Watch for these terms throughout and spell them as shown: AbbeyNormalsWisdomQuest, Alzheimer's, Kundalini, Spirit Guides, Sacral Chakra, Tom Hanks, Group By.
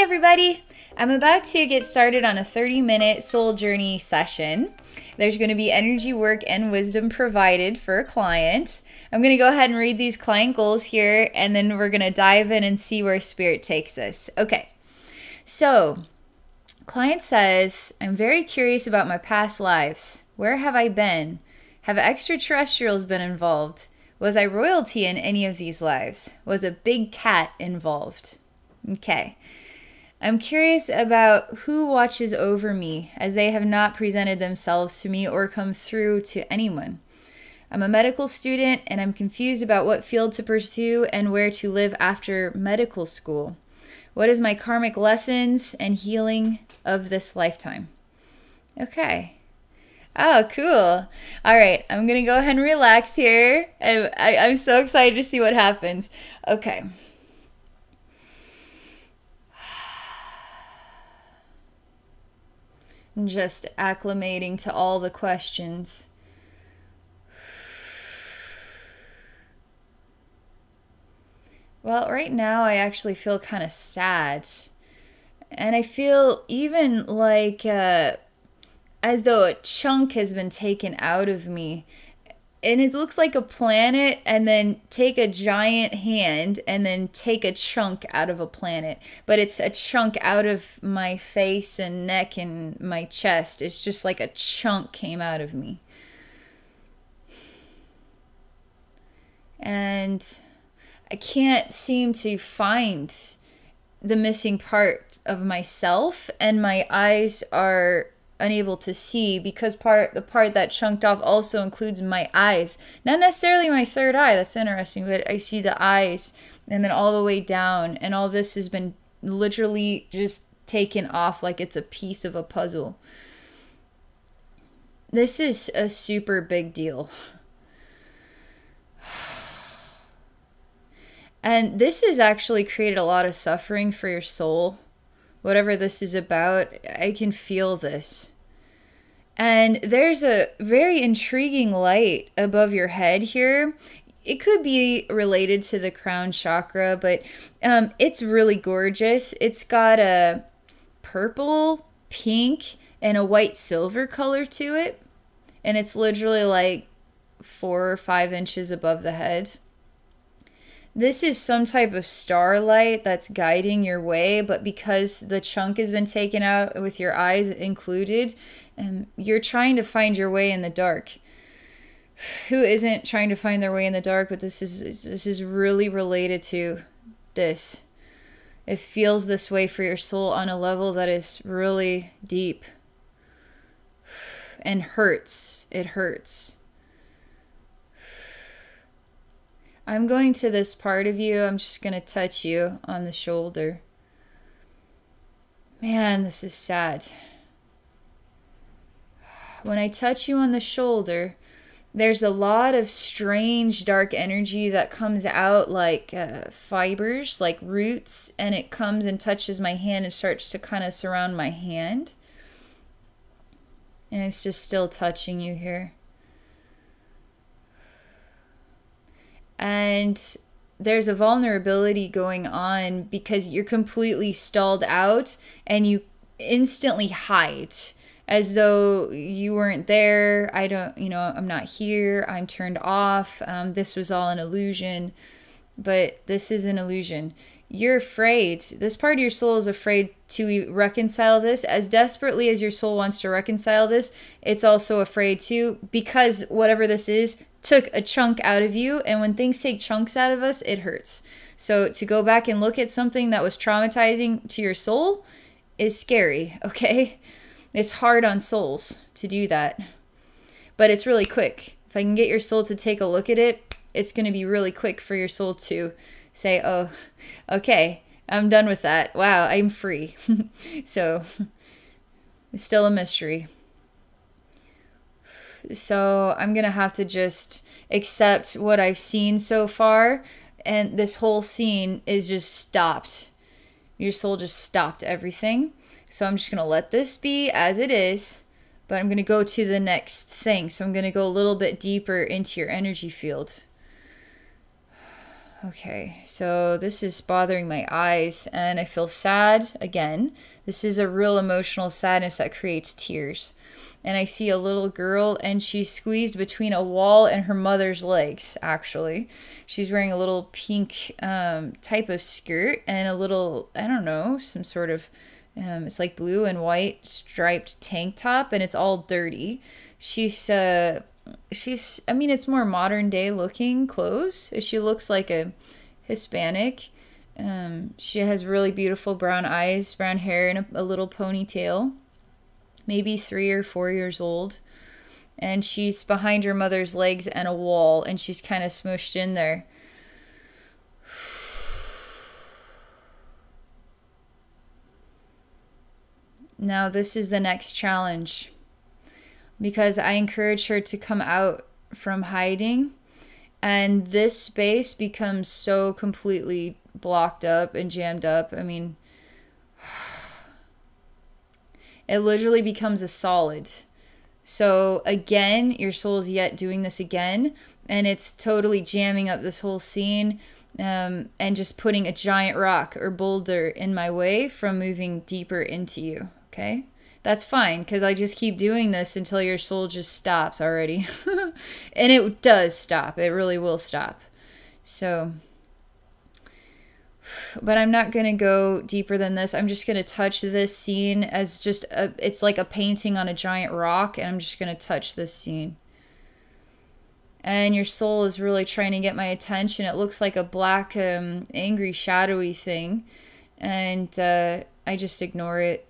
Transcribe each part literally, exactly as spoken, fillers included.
Hi everybody! I'm about to get started on a thirty minute soul journey session. There's going to be energy work and wisdom provided for a client. I'm going to go ahead and read these client goals here and then we're going to dive in and see where spirit takes us. Okay, so client says, I'm very curious about my past lives. Where have I been? Have extraterrestrials been involved? Was I royalty in any of these lives? Was a big cat involved? Okay. I'm curious about who watches over me, as they have not presented themselves to me or come through to anyone. I'm a medical student and I'm confused about what field to pursue and where to live after medical school. What is my karmic lessons and healing of this lifetime? Okay. Oh, cool. All right. I'm going to go ahead and relax here. I, I, I'm so excited to see what happens. Okay. Just acclimating to all the questions. Well, right now I actually feel kind of sad. And I feel even like uh, as though a chunk has been taken out of me. And it looks like a planet, and then take a giant hand and then take a chunk out of a planet. But it's a chunk out of my face and neck and my chest. It's just like a chunk came out of me. And I can't seem to find the missing part of myself, and my eyes are unable to see because part the part that chunked off also includes my eyes, not necessarily my third eye. That's interesting, but I see the eyes and then all the way down, and all this has been literally just taken off like it's a piece of a puzzle. This is a super big deal. And this has actually created a lot of suffering for your soul. Whatever this is about, I can feel this. And there's a very intriguing light above your head here. It could be related to the crown chakra, but um, it's really gorgeous. It's got a purple, pink, and a white silver color to it. And it's literally like four or five inches above the head. This is some type of starlight that's guiding your way, but because the chunk has been taken out with your eyes included, um, you're trying to find your way in the dark. Who isn't trying to find their way in the dark? But this is this is really related to this. It feels this way for your soul on a level that is really deep and hurts. It hurts. I'm going to this part of you. I'm just going to touch you on the shoulder. Man, this is sad. When I touch you on the shoulder, there's a lot of strange dark energy that comes out like uh, fibers, like roots, and it comes and touches my hand and starts to kind of surround my hand. And it's just still touching you here. And there's a vulnerability going on because you're completely stalled out and you instantly hide as though you weren't there. I don't, you know, I'm not here. I'm turned off. Um, this was all an illusion, but this is an illusion. You're afraid. This part of your soul is afraid to reconcile this. As desperately as your soul wants to reconcile this, it's also afraid to, because whatever this is, took a chunk out of you, and when things take chunks out of us, it hurts. So to go back and look at something that was traumatizing to your soul is scary, okay? It's hard on souls to do that, but it's really quick. If I can get your soul to take a look at it, it's going to be really quick for your soul to say, oh, okay, I'm done with that. Wow, I'm free. So it's still a mystery. So I'm going to have to just accept what I've seen so far. And this whole scene is just stopped. Your soul just stopped everything. So I'm just going to let this be as it is. But I'm going to go to the next thing. So I'm going to go a little bit deeper into your energy field. Okay, so this is bothering my eyes and I feel sad again. This is a real emotional sadness that creates tears. And I see a little girl and she's squeezed between a wall and her mother's legs, actually. She's wearing a little pink um, type of skirt and a little, I don't know, some sort of, um, it's like blue and white striped tank top, and it's all dirty. She's, uh, she's, I mean, it's more modern day looking clothes. She looks like a Hispanic. Um, she has really beautiful brown eyes, brown hair, and a, a little ponytail. Maybe three or four years old, and she's behind her mother's legs and a wall, and she's kind of smooshed in there. Now this is the next challenge, because I encourage her to come out from hiding, and this space becomes so completely blocked up and jammed up. I mean, it literally becomes a solid. So again, your soul is yet doing this again, and it's totally jamming up this whole scene, um, and just putting a giant rock or boulder in my way from moving deeper into you, okay? That's fine, because I just keep doing this until your soul just stops already. And it does stop. It really will stop. So, but I'm not going to go deeper than this. I'm just going to touch this scene as just, a, it's like a painting on a giant rock, and I'm just going to touch this scene. And your soul is really trying to get my attention. It looks like a black, um, angry, shadowy thing. And uh, I just ignore it.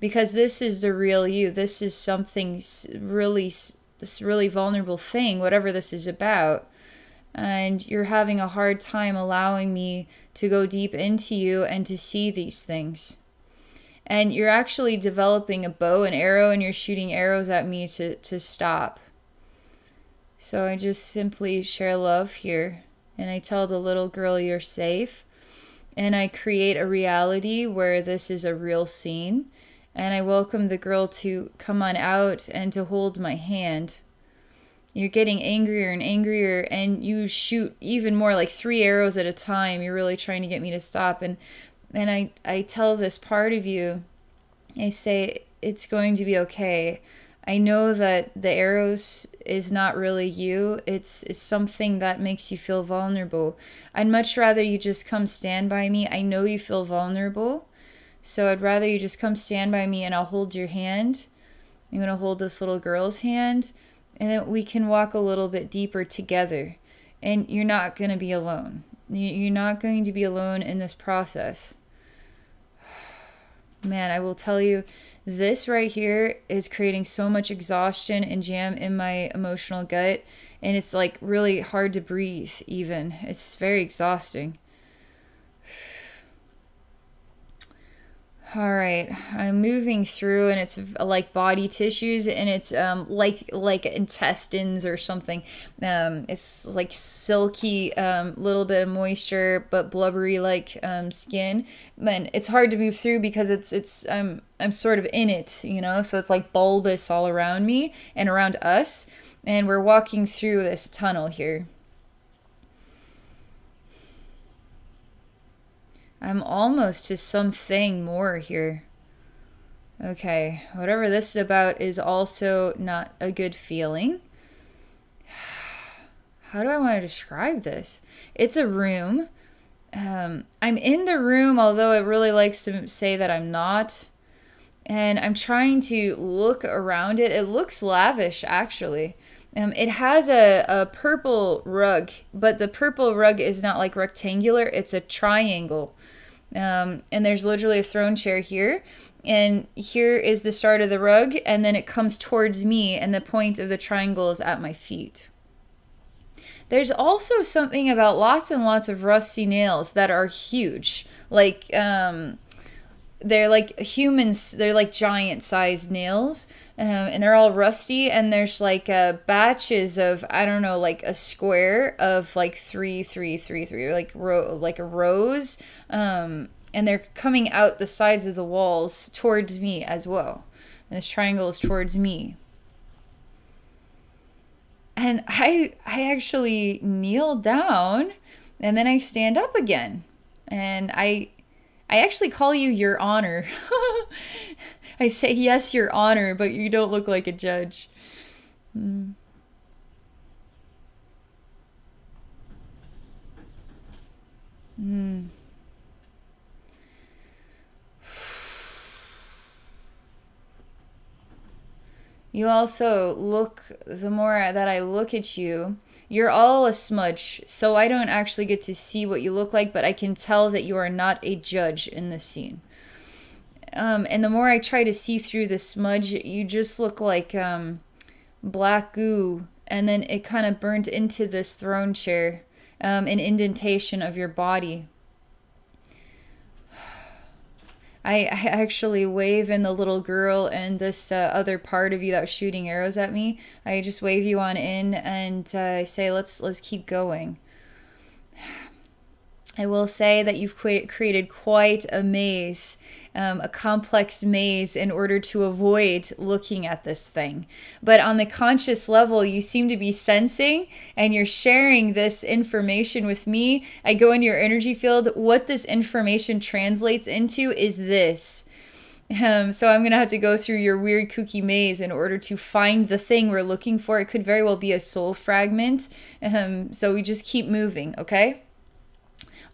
Because this is the real you. This is something really, this really vulnerable thing, whatever this is about. And you're having a hard time allowing me to go deep into you and to see these things. And you're actually developing a bow and arrow, and you're shooting arrows at me to, to stop. So I just simply share love here. And I tell the little girl you're safe. And I create a reality where this is a real scene. And I welcome the girl to come on out and to hold my hand. You're getting angrier and angrier, and you shoot even more, like three arrows at a time. You're really trying to get me to stop. And and I, I tell this part of you, I say, it's going to be okay. I know that the arrows is not really you. It's, it's something that makes you feel vulnerable. I'd much rather you just come stand by me. I know you feel vulnerable. So I'd rather you just come stand by me, and I'll hold your hand. I'm going to hold this little girl's hand. And then we can walk a little bit deeper together. And you're not going to be alone. You're not going to be alone in this process. Man, I will tell you, this right here is creating so much exhaustion and jam in my emotional gut. And it's like really hard to breathe even. It's very exhausting. All right, I'm moving through, and it's like body tissues, and it's um, like like intestines or something. Um, it's like silky, um, little bit of moisture, but blubbery like um, skin. And it's hard to move through because it's it's I'm I'm sort of in it, you know. So it's like bulbous all around me and around us, and we're walking through this tunnel here. I'm almost to something more here. Okay, whatever this is about is also not a good feeling. How do I want to describe this? It's a room. Um, I'm in the room, although it really likes to say that I'm not. And I'm trying to look around it. It looks lavish, actually. Um, it has a, a purple rug, but the purple rug is not like rectangular. It's a triangle. Um, and there's literally a throne chair here. And here is the start of the rug. And then it comes towards me. And the point of the triangle is at my feet. There's also something about lots and lots of rusty nails that are huge. Like, um, they're like humans. They're like giant sized nails. Um, and they're all rusty, and there's like uh, batches of, I don't know, like a square of like three, three, three, three, like row, like a rows, um, and they're coming out the sides of the walls towards me as well, and this triangle is towards me. And I, I actually kneel down, And then I stand up again. And I I actually call you Your Honor. I say, yes, Your Honor, but you don't look like a judge. Mm. Mm. You also look, the more that I look at you, you're all a smudge, so I don't actually get to see what you look like, but I can tell that you are not a judge in this scene. Um, and the more I try to see through the smudge, you just look like um, black goo, and then it kind of burned into this throne chair, um, an indentation of your body. I, I actually wave in the little girl and this uh, other part of you that was shooting arrows at me. I just wave you on in and I uh, say, let's let's keep going. I will say that you've qu created quite a maze, um, a complex maze in order to avoid looking at this thing. But on the conscious level, you seem to be sensing and you're sharing this information with me. I go into your energy field. What this information translates into is this. Um, so I'm going to have to go through your weird kooky maze in order to find the thing we're looking for. It could very well be a soul fragment. Um, so we just keep moving, okay?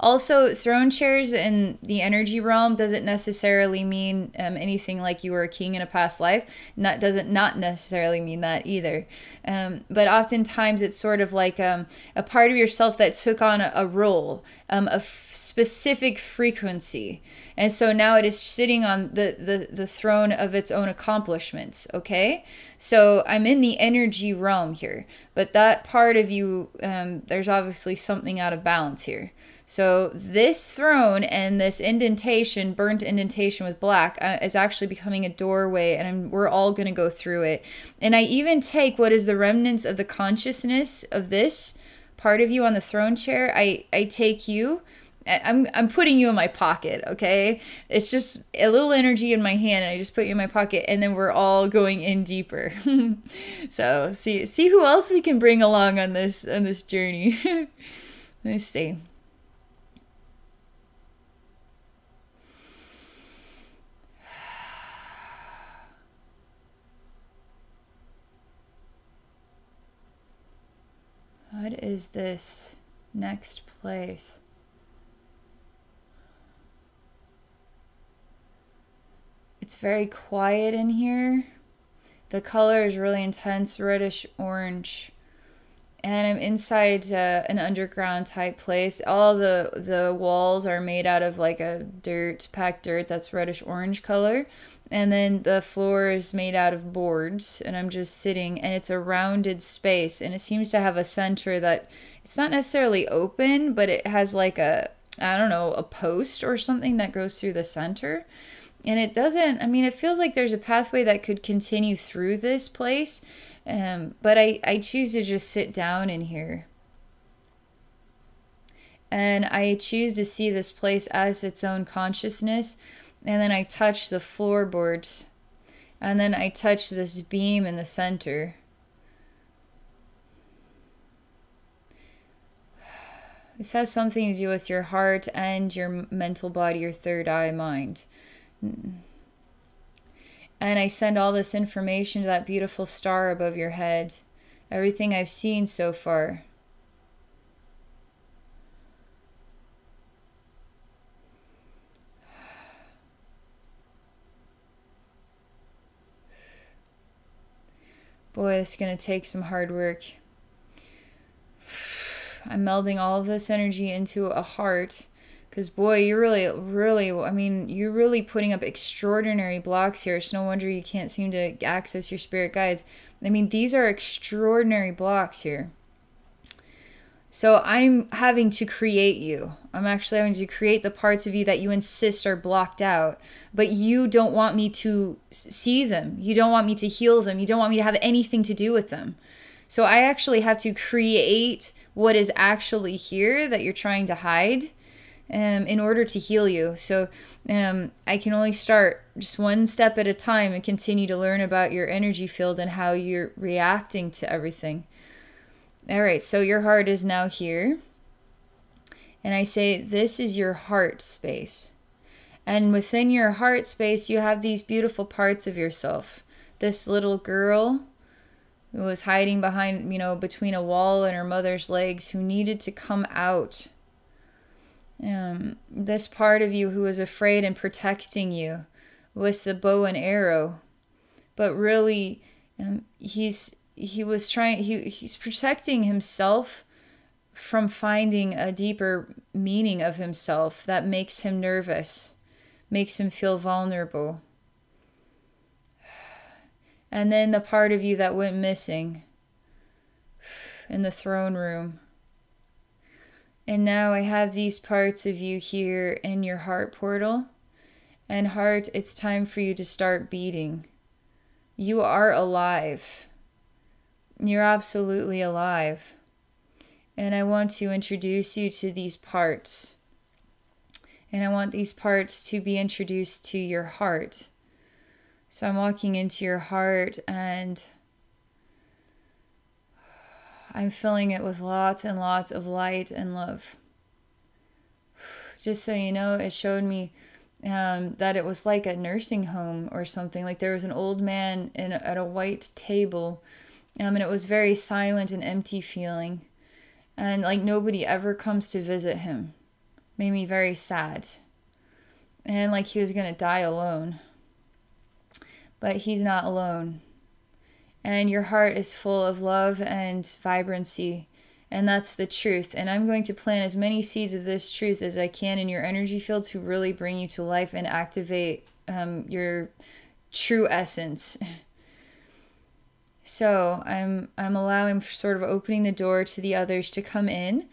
Also, throne chairs in the energy realm doesn't necessarily mean um, anything like you were a king in a past life. That doesn't not necessarily mean that either. Um, but oftentimes it's sort of like um, a part of yourself that took on a, a role, um, a f specific frequency. And so now it is sitting on the, the, the throne of its own accomplishments, okay? So I'm in the energy realm here. But that part of you, um, there's obviously something out of balance here. So this throne and this indentation, burnt indentation with black, uh, is actually becoming a doorway, and I'm, we're all going to go through it. And I even take what is the remnants of the consciousness of this part of you on the throne chair. I, I take you. I'm, I'm putting you in my pocket, okay? It's just a little energy in my hand, and I just put you in my pocket, and then we're all going in deeper. So see, see who else we can bring along on this, on this journey. Let's see. What is this next place? It's very quiet in here. The color is really intense, reddish orange. And I'm inside uh, an underground type place. All the, the walls are made out of like a dirt, packed dirt that's reddish orange color. And then the floor is made out of boards, and I'm just sitting, and it's a rounded space, and it seems to have a center that it's not necessarily open, but it has like a, I don't know, a post or something that goes through the center. And it doesn't, I mean, it feels like there's a pathway that could continue through this place, um, but I, I choose to just sit down in here. And I choose to see this place as its own consciousness. And then I touch the floorboards. And then I touch this beam in the center. This has something to do with your heart and your mental body, your third eye mind. And I send all this information to that beautiful star above your head. Everything I've seen so far. Boy, it's going to take some hard work. I'm melding all of this energy into a heart. Because, boy, you're really, really, I mean, you're really putting up extraordinary blocks here. It's no wonder you can't seem to access your spirit guides. I mean, these are extraordinary blocks here. So I'm having to create you. I'm actually having to create the parts of you that you insist are blocked out. But you don't want me to see them. You don't want me to heal them. You don't want me to have anything to do with them. So I actually have to create what is actually here that you're trying to hide um, in order to heal you. So um, I can only start just one step at a time and continue to learn about your energy field and how you're reacting to everything. All right, so your heart is now here. and I say, this is your heart space. And within your heart space, you have these beautiful parts of yourself. This little girl who was hiding behind, you know, between a wall and her mother's legs, who needed to come out. Um, this part of you who was afraid and protecting you with the bow and arrow. But really, um, he's he was trying. He he's protecting himself from finding a deeper meaning of himself that makes him nervous, makes him feel vulnerable. And then the part of you that went missing in the throne room. And now I have these parts of you here in your heart portal. And heart, it's time for you to start beating. You are alive. You're absolutely alive. And I want to introduce you to these parts. And I want these parts to be introduced to your heart. So I'm walking into your heart and I'm filling it with lots and lots of light and love. Just so you know, it showed me um, that it was like a nursing home or something. Like there was an old man in, at a white table, um, and it was very silent and empty feeling. And like nobody ever comes to visit him. Made me very sad. And like he was gonna die alone. But he's not alone. And your heart is full of love and vibrancy. And that's the truth. And I'm going to plant as many seeds of this truth as I can in your energy field to really bring you to life and activate um, your true essence. So I'm, I'm allowing, sort of opening the door to the others to come in.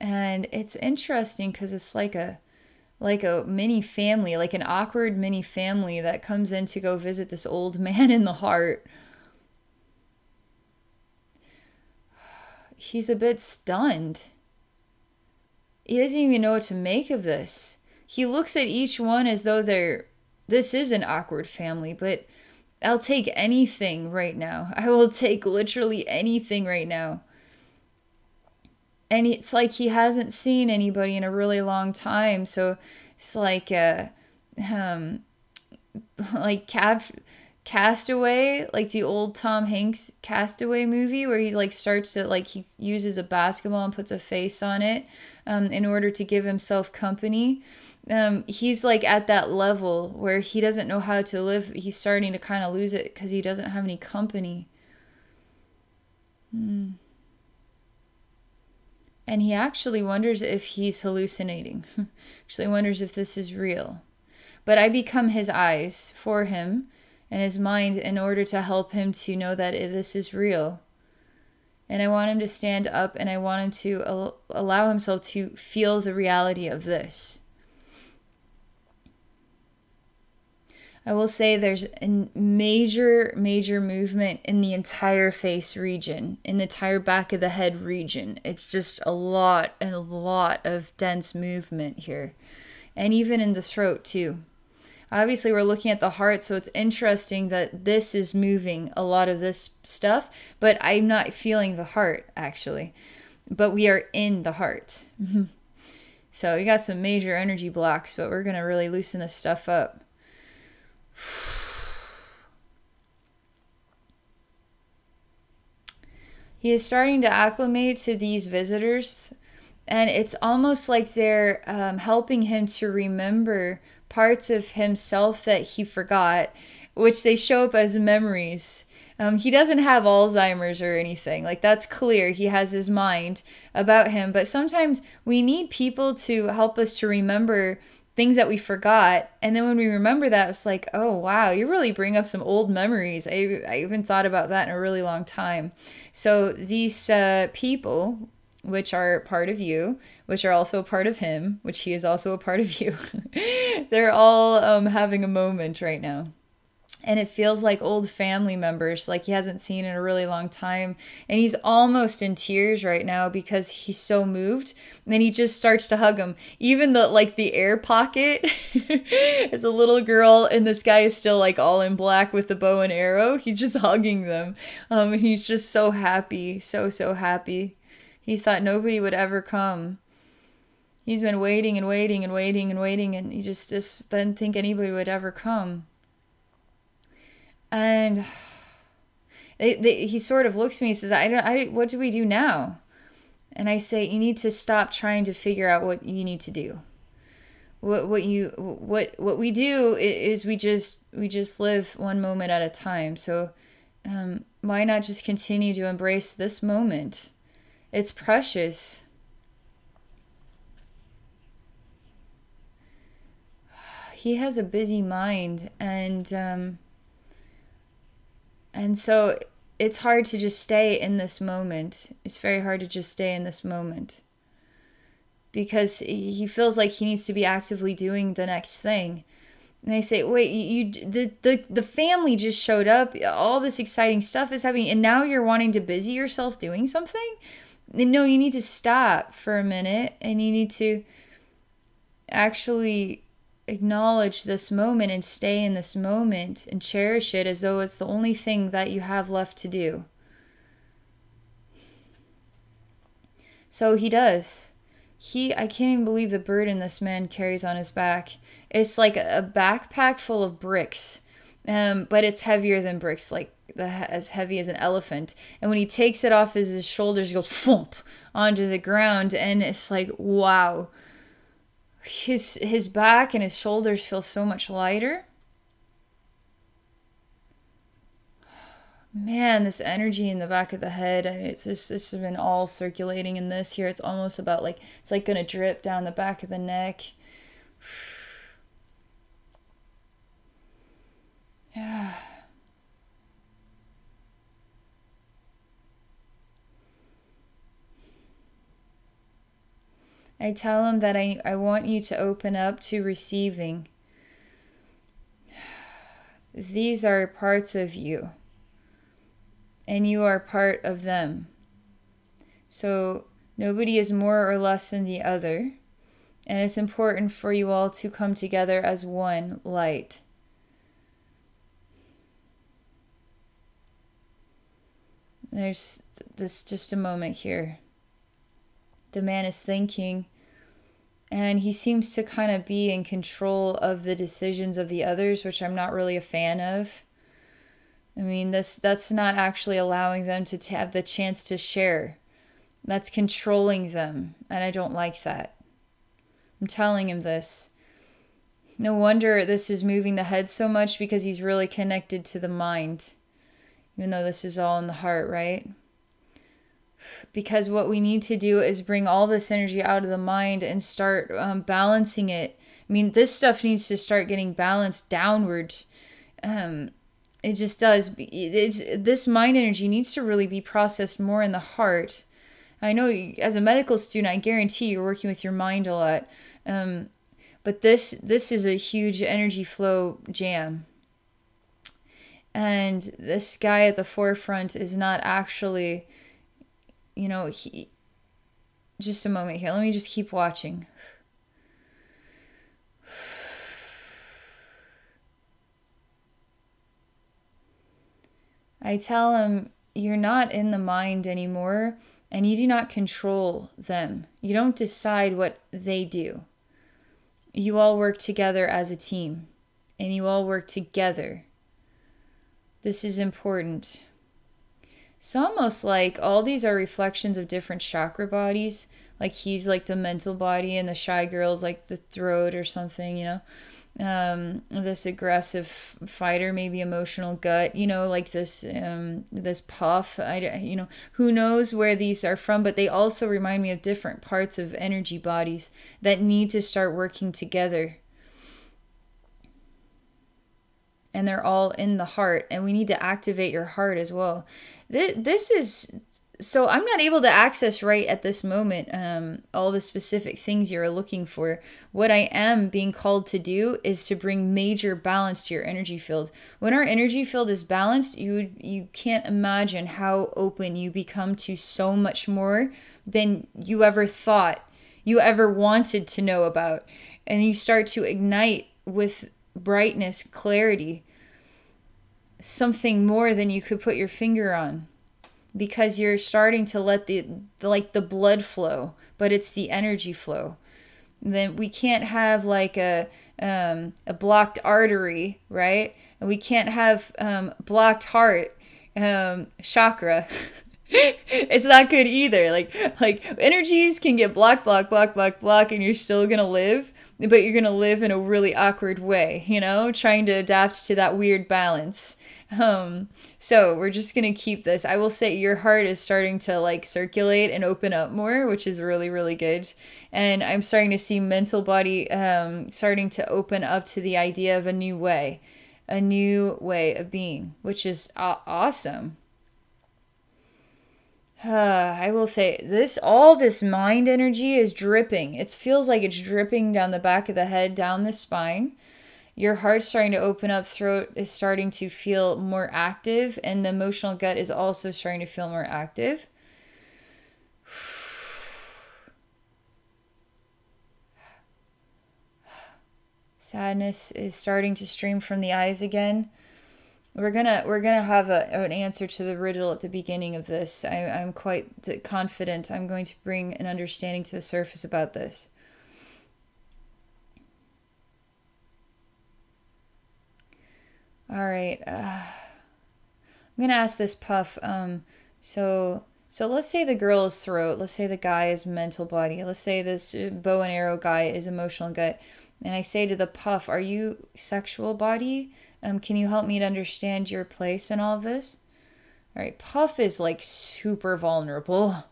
And it's interesting because it's like a like a mini family, like an awkward mini family that comes in to go visit this old man in the heart. He's a bit stunned. He doesn't even know what to make of this. He looks at each one as though they're, this is an awkward family, but I'll take anything right now. I will take literally anything right now. And it's like he hasn't seen anybody in a really long time. So it's like a, um, like cap, Castaway, like the old Tom Hanks Castaway movie where he like starts to, like he uses a basketball and puts a face on it um, in order to give himself company. Um, he's like at that level where he doesn't know how to live. He's starting to kind of lose it because he doesn't have any company. Hmm. And he actually wonders if he's hallucinating. Actually wonders if this is real. But I become his eyes for him and his mind in order to help him to know that this is real. And I want him to stand up and I want him to al- allow himself to feel the reality of this. I will say there's a major, major movement in the entire face region, in the entire back of the head region. It's just a lot and a lot of dense movement here. And even in the throat too. Obviously we're looking at the heart, so it's interesting that this is moving a lot of this stuff, but I'm not feeling the heart actually. But we are in the heart. So we got some major energy blocks, but we're gonna really loosen this stuff up. He is starting to acclimate to these visitors, and it's almost like they're um, helping him to remember parts of himself that he forgot, which they show up as memories. Um, he doesn't have Alzheimer's or anything, like that's clear. He has his mind about him, but sometimes we need people to help us to remember things that we forgot. And then when we remember that, it's like, oh, wow, you really bring up some old memories. I, I even thought about that in a really long time. So these uh, people, which are part of you, which are also a part of him, which he is also a part of you, they're all um, having a moment right now. And it feels like old family members, like he hasn't seen in a really long time. And he's almost in tears right now because he's so moved. And then he just starts to hug him. Even the, like the air pocket is a little girl and this guy is still like all in black with the bow and arrow. He's just hugging them. Um, and he's just so happy, so, so happy. He thought nobody would ever come. he's been waiting and waiting and waiting and waiting, and he just, just didn't think anybody would ever come. And they, they, he sort of looks at me and says, I don't, I, what do we do now? And I say, you need to stop trying to figure out what you need to do. What, what you, what, what we do is we just, we just live one moment at a time. So, um, why not just continue to embrace this moment? It's precious. He has a busy mind, and, um, and so it's hard to just stay in this moment. It's very hard to just stay in this moment, because he feels like he needs to be actively doing the next thing. And I say, wait, you, you the, the, the family just showed up. All this exciting stuff is happening, and now you're wanting to busy yourself doing something? No, you need to stop for a minute, and you need to actually acknowledge this moment and stay in this moment and cherish it as though it's the only thing that you have left to do. So he does. He, I can't even believe the burden this man carries on his back. It's like a backpack full of bricks, um, but it's heavier than bricks, like the, as heavy as an elephant. And when he takes it off his shoulders, he goes thump onto the ground, and it's like, wow. His, his back and his shoulders feel so much lighter. Man, this energy in the back of the head, it's just, it's been all circulating in this here. It's almost about like, it's like going to drip down the back of the neck. Yeah. I tell him that I, I want you to open up to receiving. These are parts of you, and you are part of them. So nobody is more or less than the other, and it's important for you all to come together as one light. There's this just a moment here. The man is thinking, and he seems to kind of be in control of the decisions of the others, which I'm not really a fan of. I mean, this, that's not actually allowing them to t- have the chance to share. That's controlling them, and I don't like that. I'm telling him this. No wonder this is moving the head so much, because he's really connected to the mind, even though this is all in the heart, right? Because what we need to do is bring all this energy out of the mind and start um, balancing it. I mean, this stuff needs to start getting balanced downward. Um, it just does. It's, this mind energy needs to really be processed more in the heart. I know as a medical student, I guarantee you're working with your mind a lot. Um, but this, this is a huge energy flow jam. And this guy at the forefront is not actually... You know, he, just a moment here. Let me just keep watching. I tell him, you're not in the mind anymore, and you do not control them. You don't decide what they do. You all work together as a team, and you all work together. This is important. It's almost like all these are reflections of different chakra bodies. Like he's like the mental body, and the shy girl's like the throat or something, you know. Um, this aggressive fighter, maybe emotional gut, you know, like this um, this puff. I, you know, who knows where these are from, but they also remind me of different parts of energy bodies that need to start working together. And they're all in the heart, and we need to activate your heart as well. This is, so I'm not able to access right at this moment um, all the specific things you're looking for. What I am being called to do is to bring major balance to your energy field. When our energy field is balanced, you, you can't imagine how open you become to so much more than you ever thought, you ever wanted to know about. And you start to ignite with brightness, clarity, something more than you could put your finger on, because you're starting to let the, the like the blood flow, but it's the energy flow. Then we can't have like a um, a blocked artery, right? And we can't have um, blocked heart um, chakra. It's not good either. Like like energies can get blocked, block, block, block, block, and you're still gonna live, but you're gonna live in a really awkward way, you know, trying to adapt to that weird balance. Um, so we're just gonna keep this. I will say your heart is starting to like circulate and open up more, which is really, really good. And I'm starting to see mental body um, starting to open up to the idea of a new way, a new way of being, which is awesome. Uh, I will say this, all this mind energy is dripping. It feels like it's dripping down the back of the head, down the spine. Your heart's starting to open up, throat is starting to feel more active, and the emotional gut is also starting to feel more active. Sadness is starting to stream from the eyes again. We're gonna we're gonna have a, an answer to the riddle at the beginning of this. I, I'm quite confident I'm going to bring an understanding to the surface about this. All right, uh, I'm gonna ask this puff. Um, so so let's say the girl is throat. Let's say the guy is mental body. Let's say this bow and arrow guy is emotional gut. And I say to the puff, "Are you sexual body? Um, can you help me to understand your place in all of this?" All right, puff is like super vulnerable,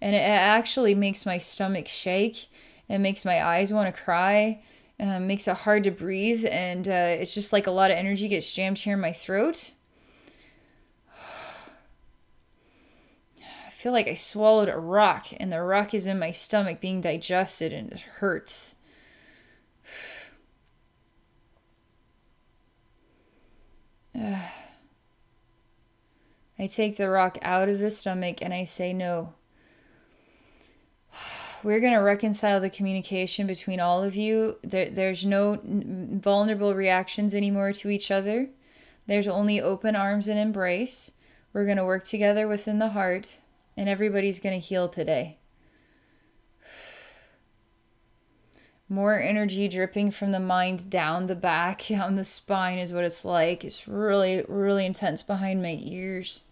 and it actually makes my stomach shake. It makes my eyes want to cry. Um, makes it hard to breathe, and uh, it's just like a lot of energy gets jammed here in my throat. I feel like I swallowed a rock, and the rock is in my stomach being digested, and it hurts. uh, I take the rock out of the stomach, and I say, "No. We're going to reconcile the communication between all of you. There, there's no vulnerable reactions anymore to each other. There's only open arms and embrace. We're going to work together within the heart, and everybody's going to heal today." More energy dripping from the mind down the back, down the spine is what it's like. It's really, really intense behind my ears.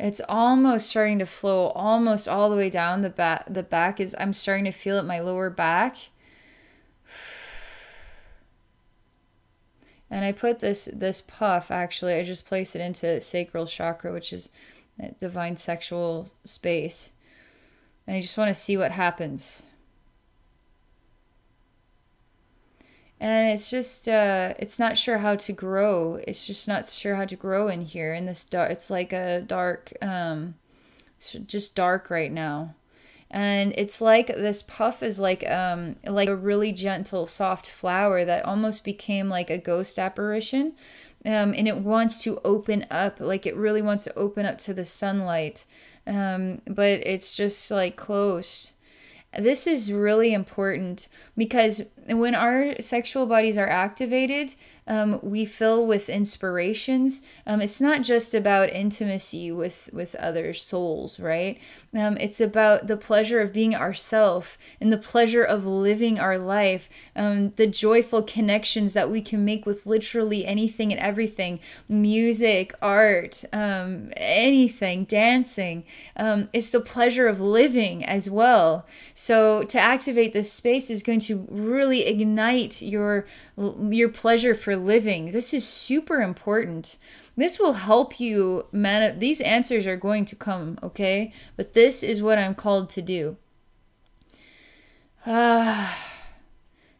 It's almost starting to flow almost all the way down the back. The back is, I'm starting to feel it in my lower back. And I put this, this puff, actually, I just place it into sacral chakra, which is that divine sexual space. And I just want to see what happens. And it's just, uh, it's not sure how to grow. It's just not sure how to grow in here. In this dark, it's like a dark, um, it's just dark right now. And it's like this puff is like, um, like a really gentle, soft flower that almost became like a ghost apparition. Um, and it wants to open up, like it really wants to open up to the sunlight. Um, but it's just like closed. This is really important because when our sexual bodies are activated, um, we fill with inspirations. Um, it's not just about intimacy with, with other souls, right? Um, it's about the pleasure of being ourself and the pleasure of living our life, um, the joyful connections that we can make with literally anything and everything, music, art, um, anything, dancing. Um, it's the pleasure of living as well. So to activate this space is going to really ignite your your pleasure for living. This is super important. This will help you man. These answers are going to come, okay? But this is what I'm called to do. Ah,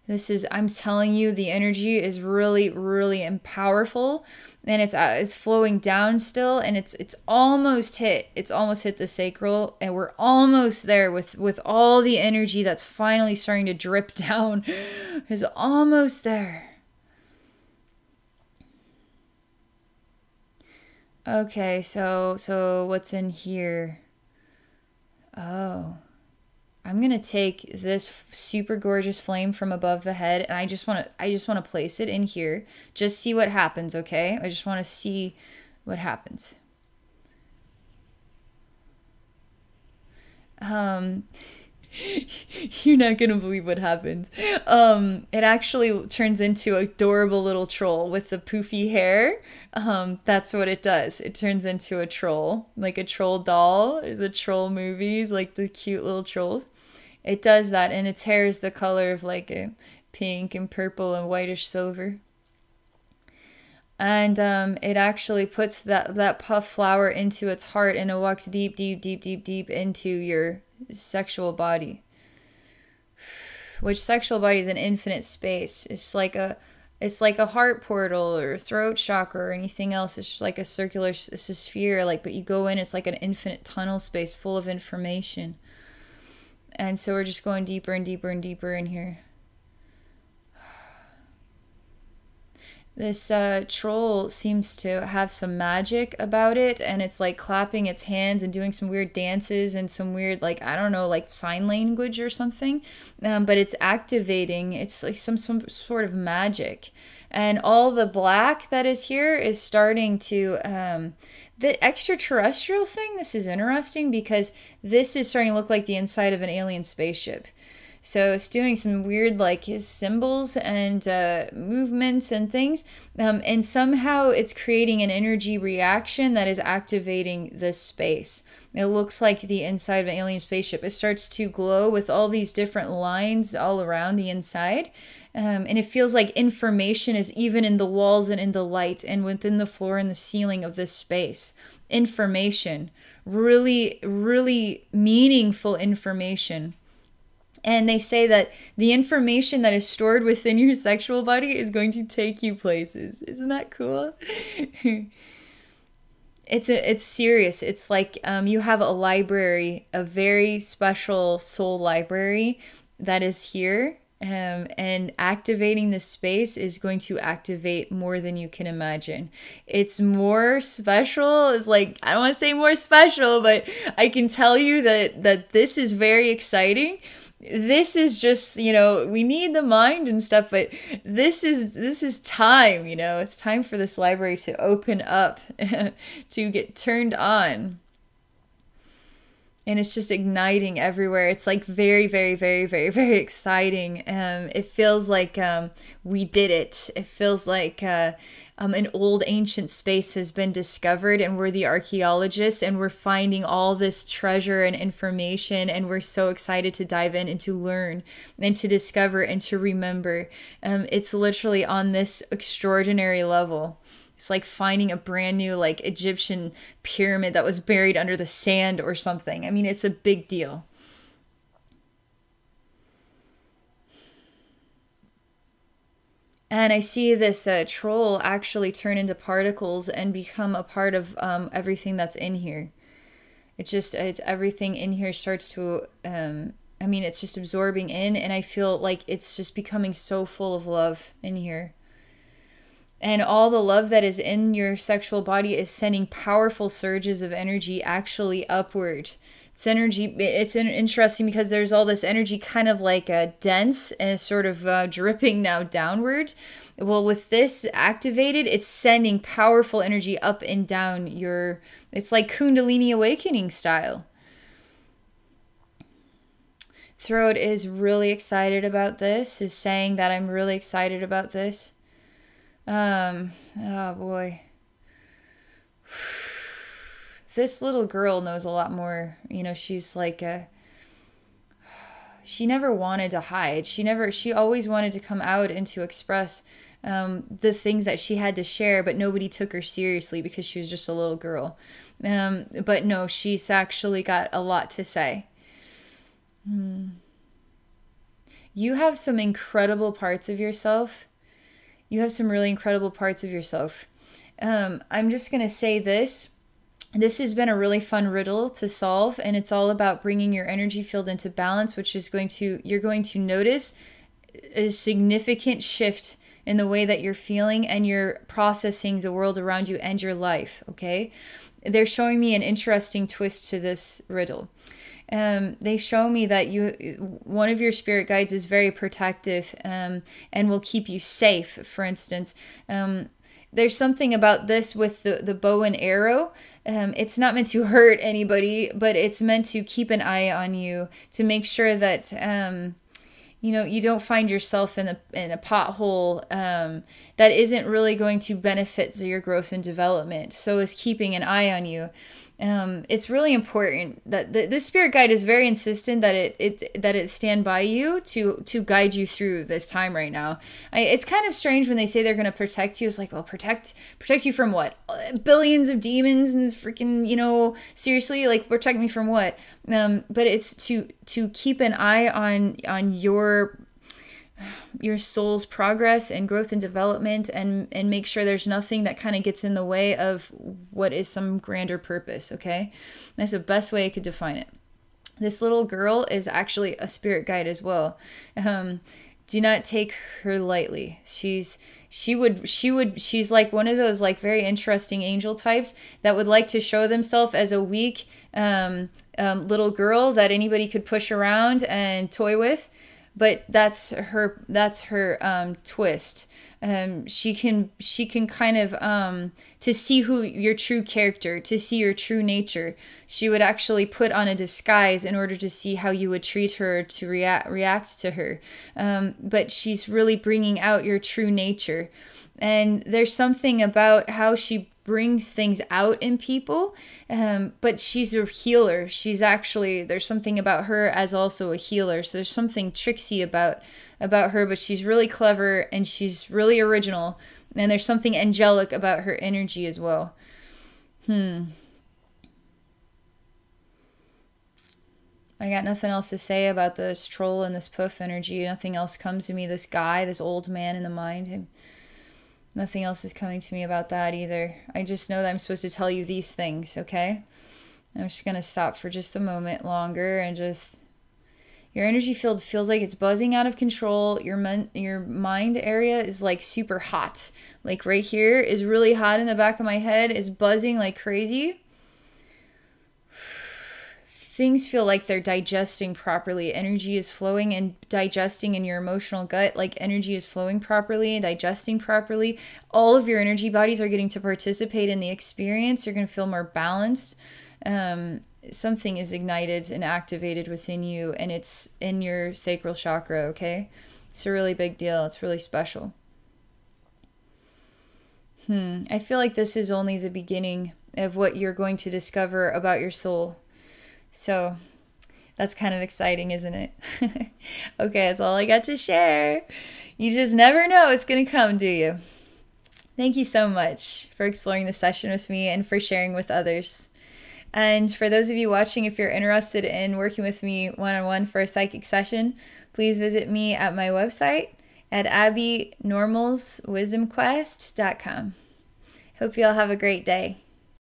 this is. I'm telling you, the energy is really, really powerful, and it's uh, it's flowing down still, and it's it's almost hit. It's almost hit the sacral, and we're almost there with with all the energy that's finally starting to drip down. Is almost there. Okay, so so what's in here? Oh. I'm going to take this super gorgeous flame from above the head, and I just want to I just want to place it in here. Just see what happens, okay? I just want to see what happens. um you're not gonna believe what happens. Um it actually turns into an adorable little troll with the poofy hair. Um that's what it does. It turns into a troll, like a troll doll, the troll movies, like the cute little trolls. It does that, and its hair is the color of like a pink and purple and whitish silver. And um, it actually puts that, that puff flower into its heart, and it walks deep, deep, deep, deep, deep into your sexual body. Which sexual body is an infinite space. It's like a, it's like a heart portal or throat chakra or anything else. It's just like a circular, it's a sphere. Like, but you go in, it's like an infinite tunnel space full of information. And so we're just going deeper and deeper and deeper in here. This uh, troll seems to have some magic about it, and it's like clapping its hands and doing some weird dances and some weird, like, I don't know, like sign language or something. Um, but it's activating, it's like some, some sort of magic. And all the black that is here is starting to, um, the extraterrestrial thing, this is interesting because this is starting to look like the inside of an alien spaceship. So it's doing some weird, like, his symbols and uh, movements and things. Um, and somehow it's creating an energy reaction that is activating this space. It looks like the inside of an alien spaceship. It starts to glow with all these different lines all around the inside. Um, and it feels like information is even in the walls and in the light and within the floor and the ceiling of this space. Information. Really, really meaningful information. And they say that the information that is stored within your sexual body is going to take you places. Isn't that cool? It's a, it's serious. It's like um, you have a library, a very special soul library that is here. Um, and activating the space is going to activate more than you can imagine. It's more special. It's like, I don't want to say more special, but I can tell you that, that this is very exciting. This is just, you know, we need the mind and stuff, but this is, this is time, you know, it's time for this library to open up, to get turned on. And it's just igniting everywhere. It's like very, very, very, very, very exciting. Um, it feels like um, we did it. It feels like uh, um, an old ancient space has been discovered, and we're the archaeologists, and we're finding all this treasure and information, and we're so excited to dive in and to learn and to discover and to remember. Um, it's literally on this extraordinary level. It's like finding a brand new, like, Egyptian pyramid that was buried under the sand or something. I mean, it's a big deal. And I see this uh, troll actually turn into particles and become a part of um, everything that's in here. It just, it's everything in here starts to, um, I mean, it's just absorbing in, and I feel like it's just becoming so full of love in here. And all the love that is in your sexual body is sending powerful surges of energy actually upward. It's energy, it's interesting because there's all this energy kind of like a dense and sort of uh, dripping now downward. Well, with this activated, it's sending powerful energy up and down your, it's like Kundalini awakening style. Throat is really excited about this, is saying that I'm really excited about this. Um, oh boy. This little girl knows a lot more. You know, she's like a, she never wanted to hide. She never, she always wanted to come out and to express, um, the things that she had to share, but nobody took her seriously because she was just a little girl. Um, but no, she's actually got a lot to say. Hmm. You have some incredible parts of yourself. You have some really incredible parts of yourself. Um, I'm just going to say this. This has been a really fun riddle to solve, and it's all about bringing your energy field into balance, which is going to, you're going to notice a significant shift in the way that you're feeling and you're processing the world around you and your life, okay? They're showing me an interesting twist to this riddle. Um, they show me that you, one of your spirit guides is very protective um, and will keep you safe, for instance. Um, there's something about this with the, the bow and arrow. Um, it's not meant to hurt anybody, but it's meant to keep an eye on you to make sure that, um, you know, you don't find yourself in a, in a pothole um, that isn't really going to benefit your growth and development. So is keeping an eye on you. Um, it's really important that the, the spirit guide is very insistent that it, it that it stand by you to to guide you through this time right now. I, it's kind of strange when they say they're going to protect you. It's like, well, protect protect you from what? Billions of demons and freaking, you know, seriously, like, protect me from what? Um, but it's to to keep an eye on on your your soul's progress and growth and development, and and make sure there's nothing that kind of gets in the way of what is some grander purpose. Okay, that's the best way I could define it. This little girl is actually a spirit guide as well. Um, do not take her lightly. She's she would she would she's like one of those like very interesting angel types that would like to show themselves as a weak um, um, little girl that anybody could push around and toy with. But that's her. That's her um, twist. Um, she can. She can kind of um, to see who your true character, to see your true nature. She would actually put on a disguise in order to see how you would treat her, to react react to her. Um, but she's really bringing out your true nature. And there's something about how she brings things out in people, um, but she's a healer. She's actually, there's something about her as also a healer. So there's something tricksy about about her, but she's really clever and she's really original. And there's something angelic about her energy as well. Hmm. I got nothing else to say about this troll and this poof energy. Nothing else comes to me. This guy, this old man in the mind, him. Nothing else is coming to me about that either. I just know that I'm supposed to tell you these things, okay? I'm just going to stop for just a moment longer and just... Your energy field feels like it's buzzing out of control. Your, men your mind area is like super hot. Like right here is really hot in the back of my head. It's buzzing like crazy. Things feel like they're digesting properly. Energy is flowing and digesting in your emotional gut. Like energy is flowing properly and digesting properly. All of your energy bodies are getting to participate in the experience. You're going to feel more balanced. Um, something is ignited and activated within you, and it's in your sacral chakra, okay? It's a really big deal. It's really special. Hmm. I feel like this is only the beginning of what you're going to discover about your soul. So that's kind of exciting, isn't it? Okay, that's all I got to share. You just never know it's going to come, do you? Thank you so much for exploring this session with me and for sharing with others. And for those of you watching, if you're interested in working with me one-on-one for a psychic session, please visit me at my website at Abbey Normals Wisdom Quest dot com. Hope you all have a great day.